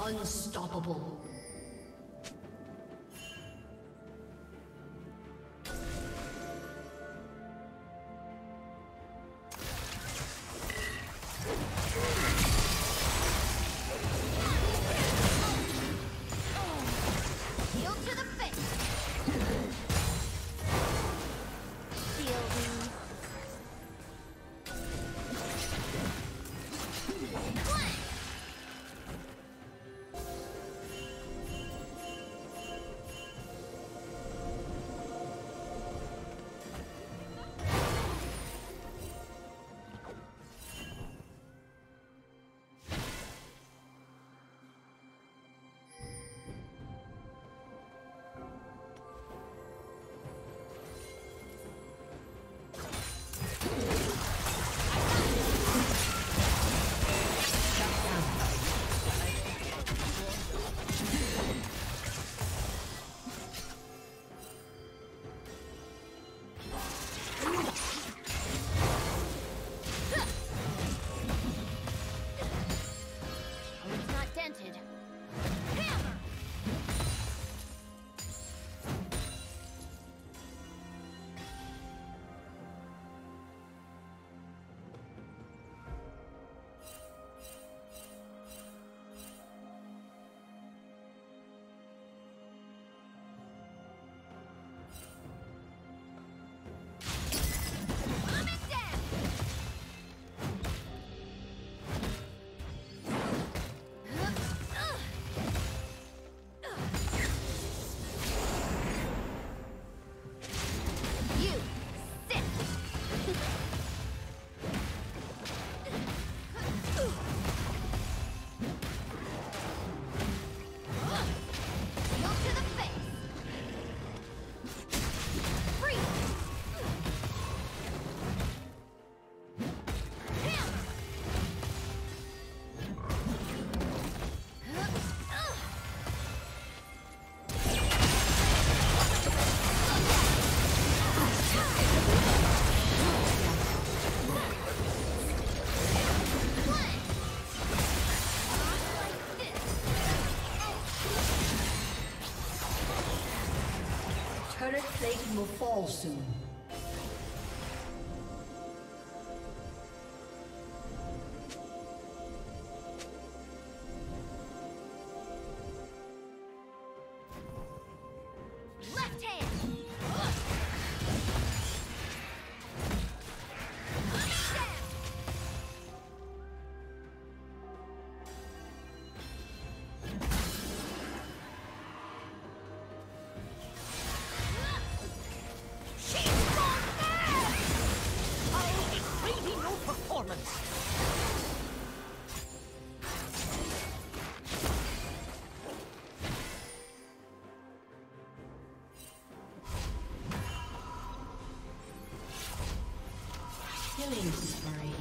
Unstoppable. Turret plating will fall soon. Killing spree.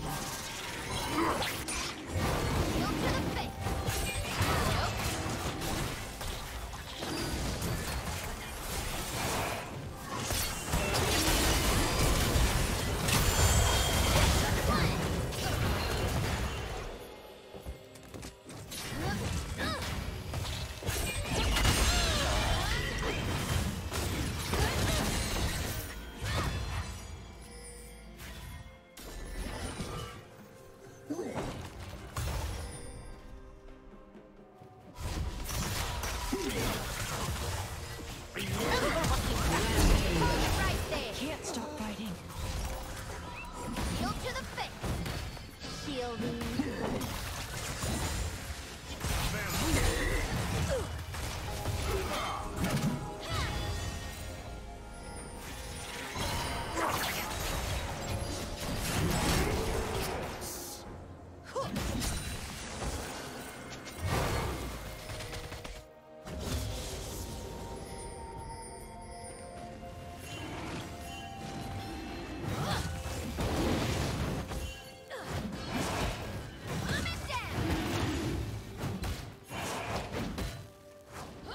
Go to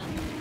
the face.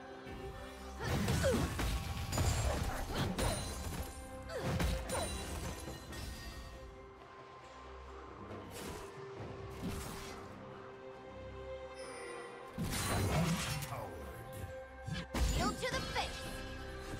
Red team's turret has been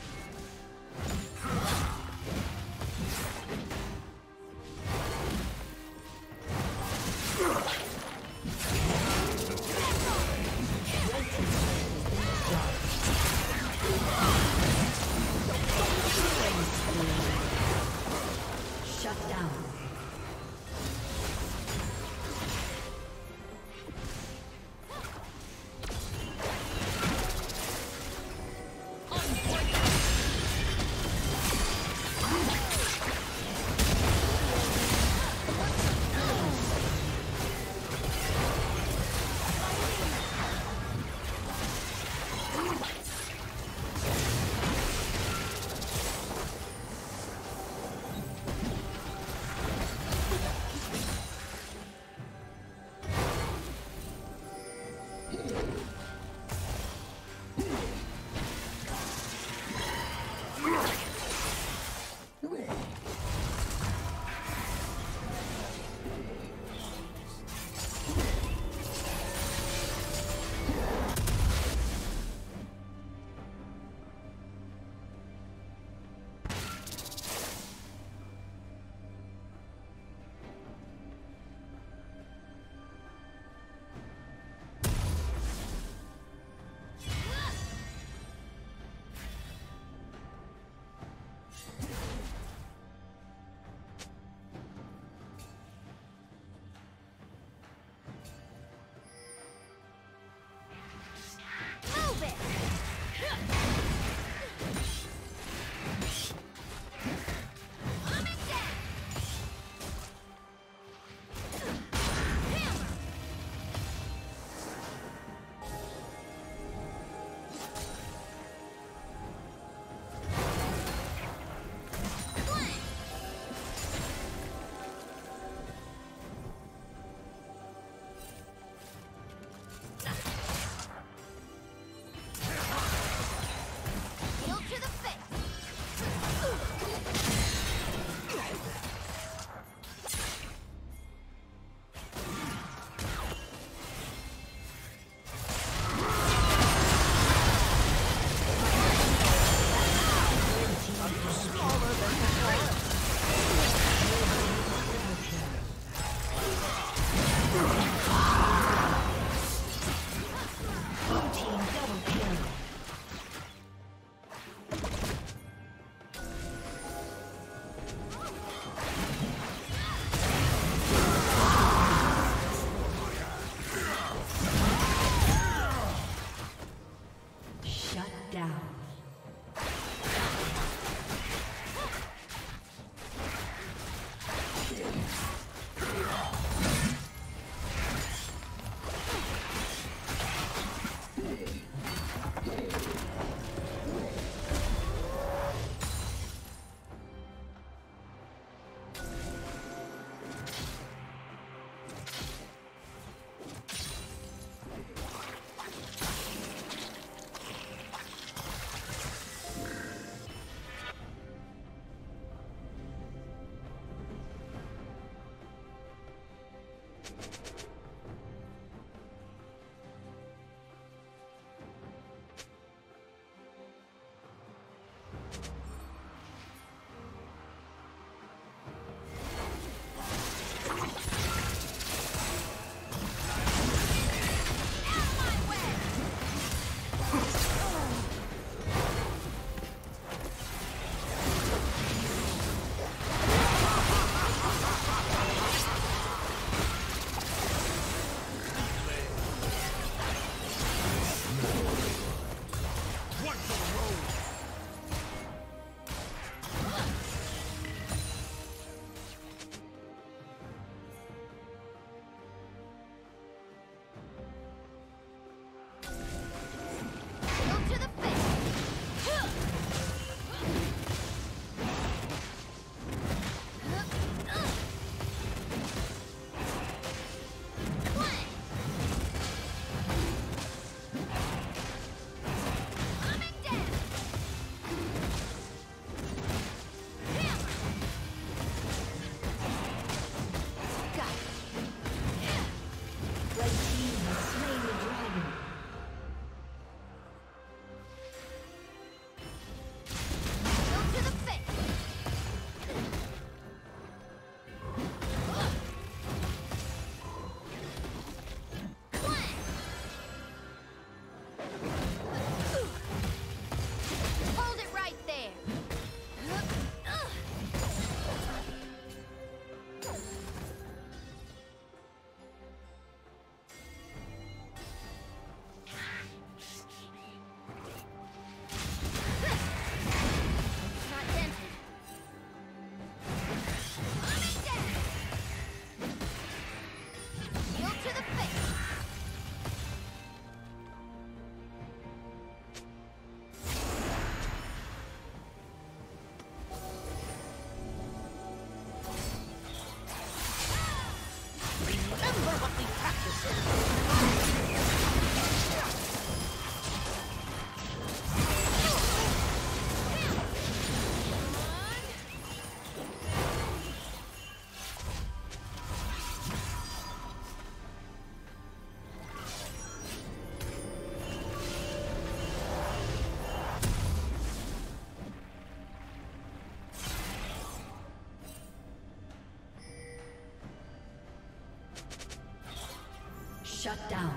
Shut down.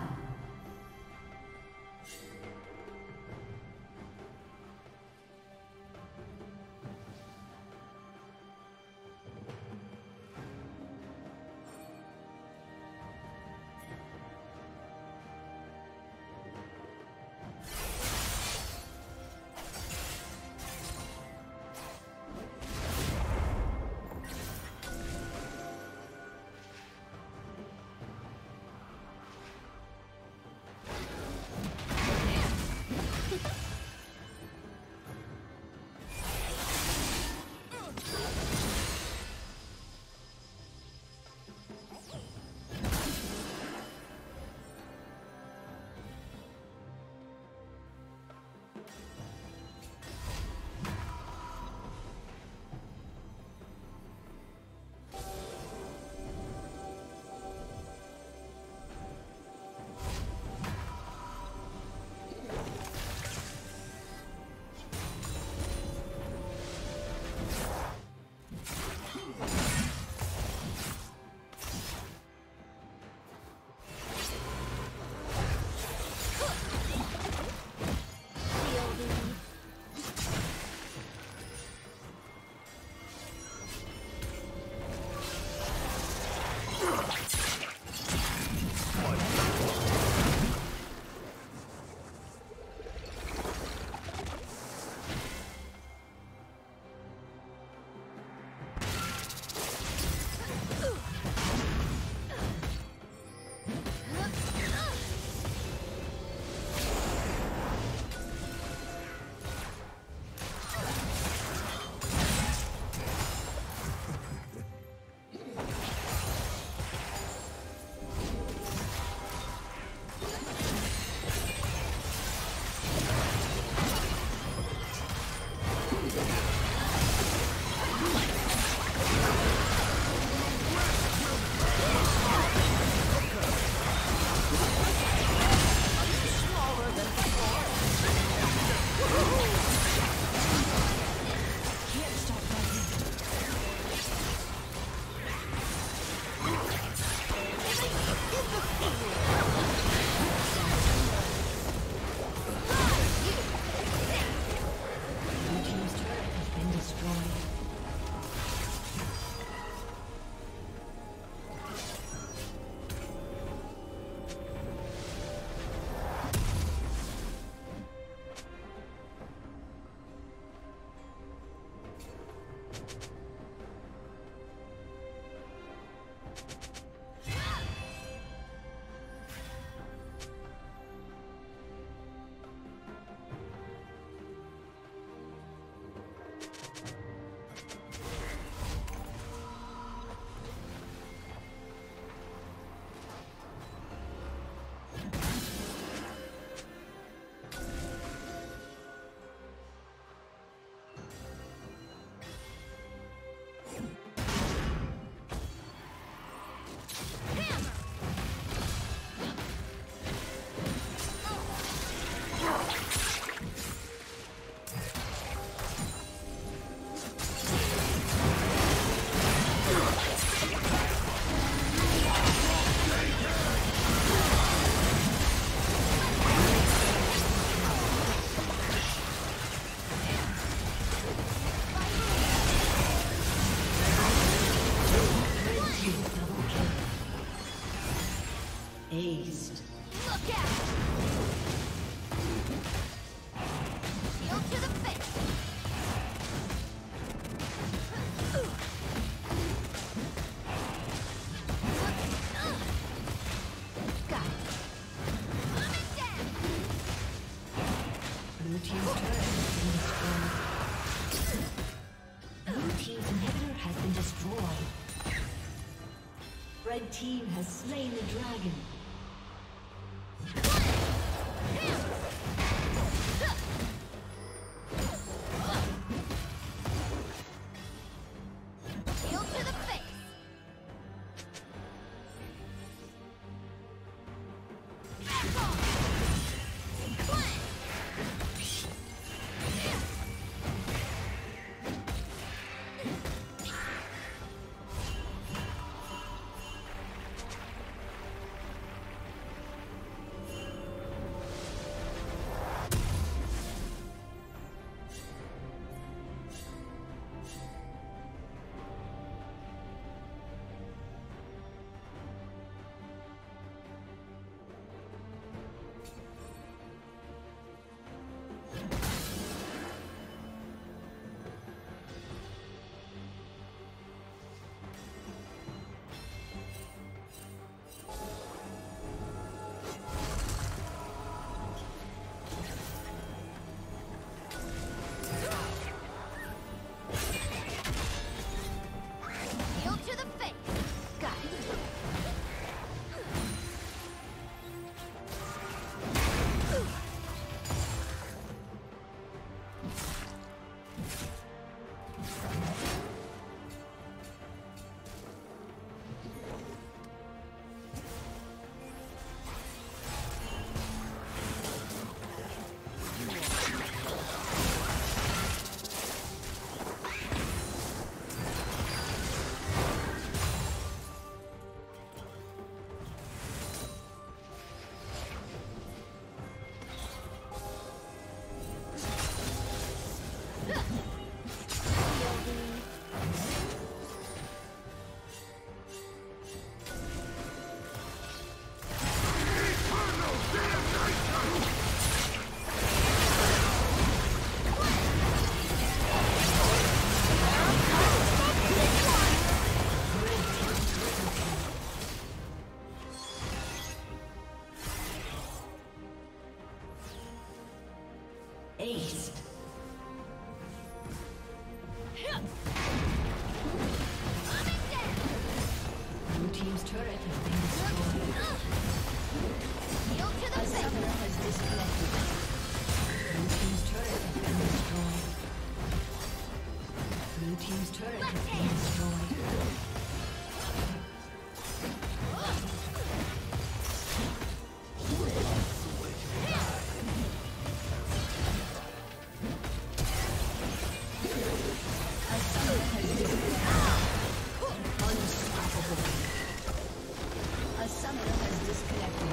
Red team has slain the dragon. Unstoppable. A summoner has disconnected.